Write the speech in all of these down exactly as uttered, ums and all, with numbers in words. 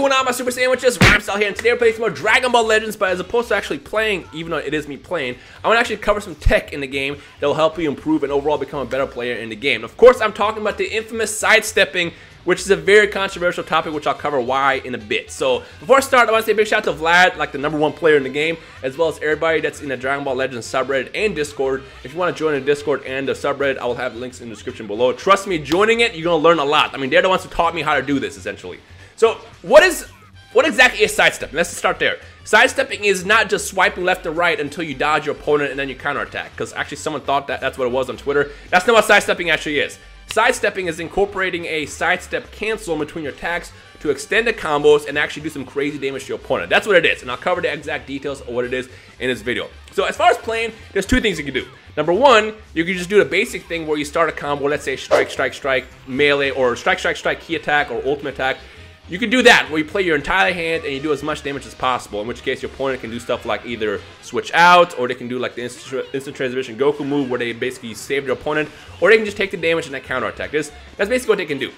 going on, my Super Sandwiches? Rhymestyle here, and today we're playing some more Dragon Ball Legends, but as opposed to actually playing, even though it is me playing, I want to actually cover some tech in the game that will help you improve and overall become a better player in the game. And of course, I'm talking about the infamous sidestepping, which is a very controversial topic, which I'll cover why in a bit. So before I start, I want to say a big shout out to Vlad, like the number one player in the game, as well as everybody that's in the Dragon Ball Legends subreddit and Discord. If you want to join the Discord and the subreddit, I will have links in the description below. Trust me, joining it, you're going to learn a lot. I mean, they're the ones who taught me how to do this, essentially. So what is, what exactly is sidestepping? Let's start there. Sidestepping is not just swiping left and right until you dodge your opponent and then you counterattack, because actually someone thought that that's what it was on Twitter. That's not what sidestepping actually is. Sidestepping is incorporating a sidestep cancel in between your attacks to extend the combos and actually do some crazy damage to your opponent. That's what it is, and I'll cover the exact details of what it is in this video. So as far as playing, there's two things you can do. Number one, you can just do the basic thing where you start a combo, let's say strike, strike, strike, melee, or strike, strike, strike, key attack, or ultimate attack. You can do that, where you play your entire hand and you do as much damage as possible, in which case your opponent can do stuff like either switch out, or they can do like the instant, instant transmission Goku move where they basically save their opponent, or they can just take the damage and then counterattack. That's basically what they can do.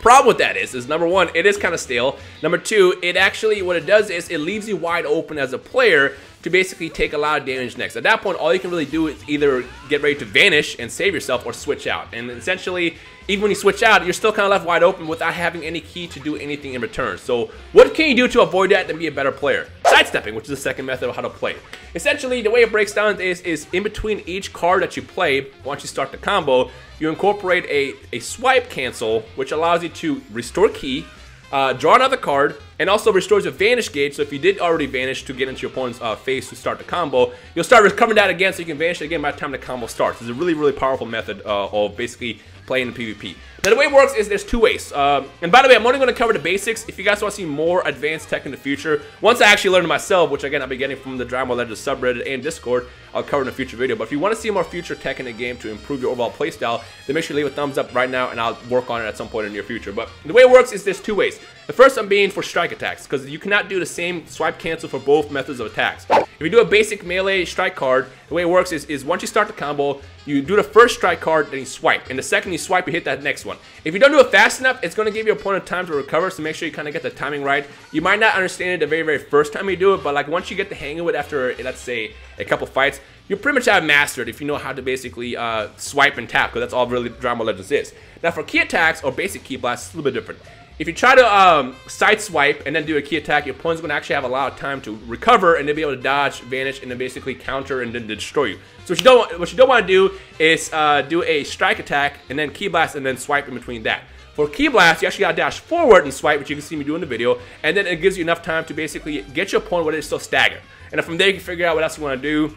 Problem with that is, is number one, it is kind of stale. Number two, it actually, what it does is it leaves you wide open as a player to basically take a lot of damage next. At that point, all you can really do is either get ready to vanish and save yourself or switch out. And essentially, even when you switch out, you're still kind of left wide open without having any key to do anything in return. So what can you do to avoid that and be a better player? Sidestepping, which is the second method of how to play. Essentially, the way it breaks down is, is in between each card that you play, once you start the combo, you incorporate a, a swipe cancel, which allows you to restore key, Uh, draw another card, and also restores your vanish gauge, so if you did already vanish to get into your opponent's uh, face to start the combo, you'll start recovering that again so you can vanish again by the time the combo starts. It's a really, really powerful method uh, of basically playing the PvP. Now the way it works is there's two ways. Um, and by the way, I'm only going to cover the basics. If you guys want to see more advanced tech in the future, once I actually learn it myself, which again I'll be getting from the Dragon Ball Legends subreddit and Discord, I'll cover in a future video. But if you want to see more future tech in the game to improve your overall playstyle, then make sure you leave a thumbs up right now and I'll work on it at some point in the near future. But the way it works is there's two ways. The first I'm being for strike attacks, because you cannot do the same swipe cancel for both methods of attacks. If you do a basic melee strike card, the way it works is, is once you start the combo, you do the first strike card, then you swipe. And the second you swipe, you hit that next one. If you don't do it fast enough, it's going to give your opponent time to recover, so make sure you kind of get the timing right. You might not understand it the very, very first time you do it, but like once you get the hang of it after, let's say, a couple fights, you pretty much have mastered if you know how to basically uh, swipe and tap, because that's all really Dragon Ball Legends is. Now for key attacks or basic key blasts, it's a little bit different. If you try to um, side swipe and then do a key attack, your opponent's going to actually have a lot of time to recover and then be able to dodge, vanish, and then basically counter and then destroy you. So what you don't, what you don't want to do is uh, do a strike attack and then key blast and then swipe in between that. For key blast, you actually got to dash forward and swipe, which you can see me do in the video, and then it gives you enough time to basically get your opponent where they're still staggered. And from there, you can figure out what else you want to do,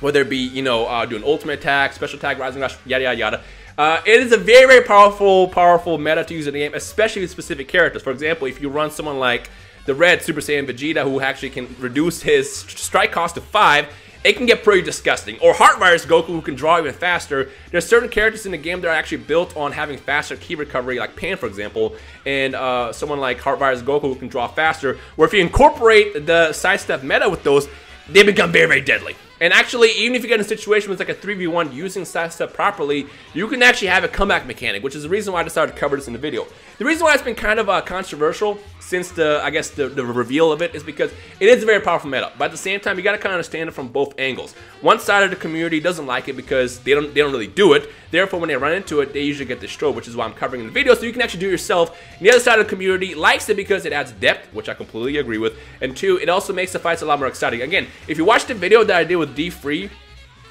whether it be, you know, uh, doing ultimate attack, special attack, rising dash, yada, yada, yada. Uh, it is a very, very powerful, powerful meta to use in the game, especially with specific characters. For example, if you run someone like the red Super Saiyan Vegeta, who actually can reduce his strike cost to five, it can get pretty disgusting. Or Heart Virus Goku, who can draw even faster. There's certain characters in the game that are actually built on having faster key recovery, like Pan, for example, and uh, someone like Heart Virus Goku, who can draw faster, where if you incorporate the sidestep meta with those, they become very, very deadly. And actually, even if you get in a situation with like a three v one using sidestep properly, you can actually have a comeback mechanic, which is the reason why I decided to cover this in the video. The reason why it's been kind of uh, controversial since the, I guess, the, the reveal of it is because it is a very powerful meta. But at the same time, you got to kind of understand it from both angles. One side of the community doesn't like it because they don't, they don't really do it. Therefore, when they run into it, they usually get destroyed, which is why I'm covering in the video, so you can actually do it yourself. And the other side of the community likes it because it adds depth, which I completely agree with. And two, it also makes the fights a lot more exciting. Again, if you watch the video that I did with D free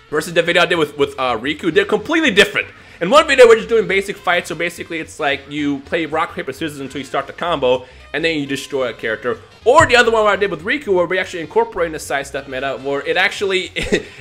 versus the video I did with, with uh, Riku, they're completely different. In one video, we're just doing basic fights, so basically it's like you play rock, paper, scissors until you start the combo, and then you destroy a character. Or the other one I did with Riku, where we actually incorporated the sidestep meta, where it actually,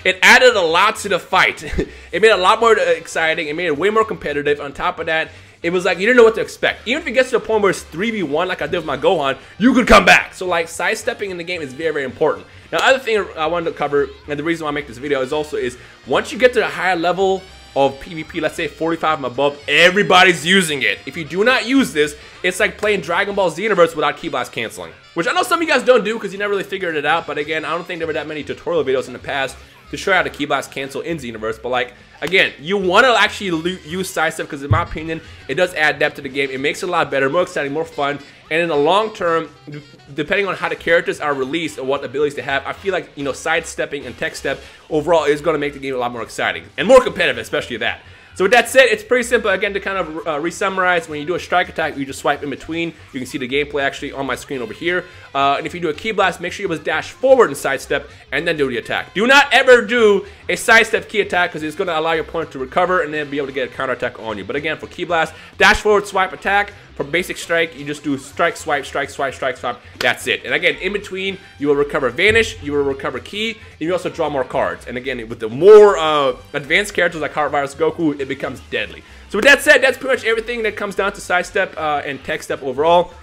it added a lot to the fight. It made it a lot more exciting, it made it way more competitive. On top of that, it was like you didn't know what to expect. Even if it gets to the point where it's three v one, like I did with my Gohan, you could come back. So like sidestepping in the game is very, very important. Now, other thing I wanted to cover, and the reason why I make this video is also is once you get to the higher level of PvP, let's say forty-five and above, everybody's using it. If you do not use this, it's like playing Dragon Ball Xenoverse without key blast canceling, which I know some of you guys don't do because you never really figured it out. But again, I don't think there were that many tutorial videos in the past to show how to keyblast cancel in the universe. But like, again, you want to actually use sidestep because in my opinion, it does add depth to the game. It makes it a lot better, more exciting, more fun. And in the long term, depending on how the characters are released or what abilities they have, I feel like, you know, sidestepping and tech step overall is going to make the game a lot more exciting and more competitive, especially that. So with that said, it's pretty simple. Again, to kind of uh, re-summarize, when you do a strike attack, you just swipe in between. You can see the gameplay actually on my screen over here. Uh, and if you do a key blast, make sure you was dash forward and sidestep, and then do the attack. Do not ever do a sidestep key attack because it's going to allow your opponent to recover and then be able to get a counter attack on you. But again, for key blast, dash forward, swipe, attack. For basic strike, you just do strike, swipe, strike, swipe, strike, swipe. That's it. And again, in between, you will recover vanish, you will recover key, and you also draw more cards. And again, with the more uh, advanced characters like Heart Virus Goku, it becomes deadly. So with that said, that's pretty much everything that comes down to sidestep uh, and tech step overall.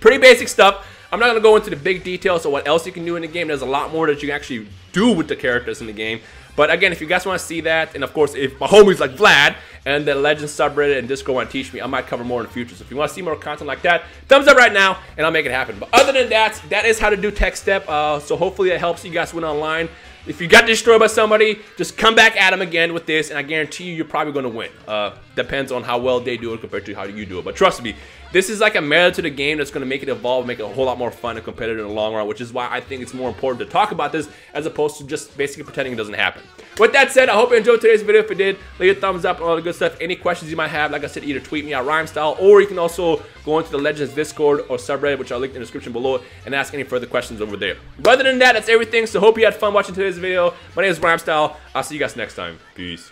Pretty basic stuff. I'm not going to go into the big details of what else you can do in the game. There's a lot more that you can actually do with the characters in the game. But again, if you guys want to see that, and of course, if my homies like Vlad and the Legends subreddit and Discord want to teach me, I might cover more in the future. So if you want to see more content like that, thumbs up right now, and I'll make it happen. But other than that, that is how to do Tech Step. Uh, so hopefully that helps you guys win online. If you got destroyed by somebody, just come back at them again with this, and I guarantee you, you're probably going to win. Uh, depends on how well they do it compared to how you do it. But trust me, this is like a meta to the game that's going to make it evolve, make it a whole lot more fun and competitive in the long run, which is why I think it's more important to talk about this as opposed to just basically pretending it doesn't happen. With that said, I hope you enjoyed today's video. If you did, leave a thumbs up and all the good stuff. Any questions you might have, like I said, either tweet me at Rhymestyle, or you can also go into the Legends Discord or subreddit, which I'll link in the description below, and ask any further questions over there. But other than that, that's everything. So hope you had fun watching today's video. My name is Rhymestyle. I'll see you guys next time. Peace.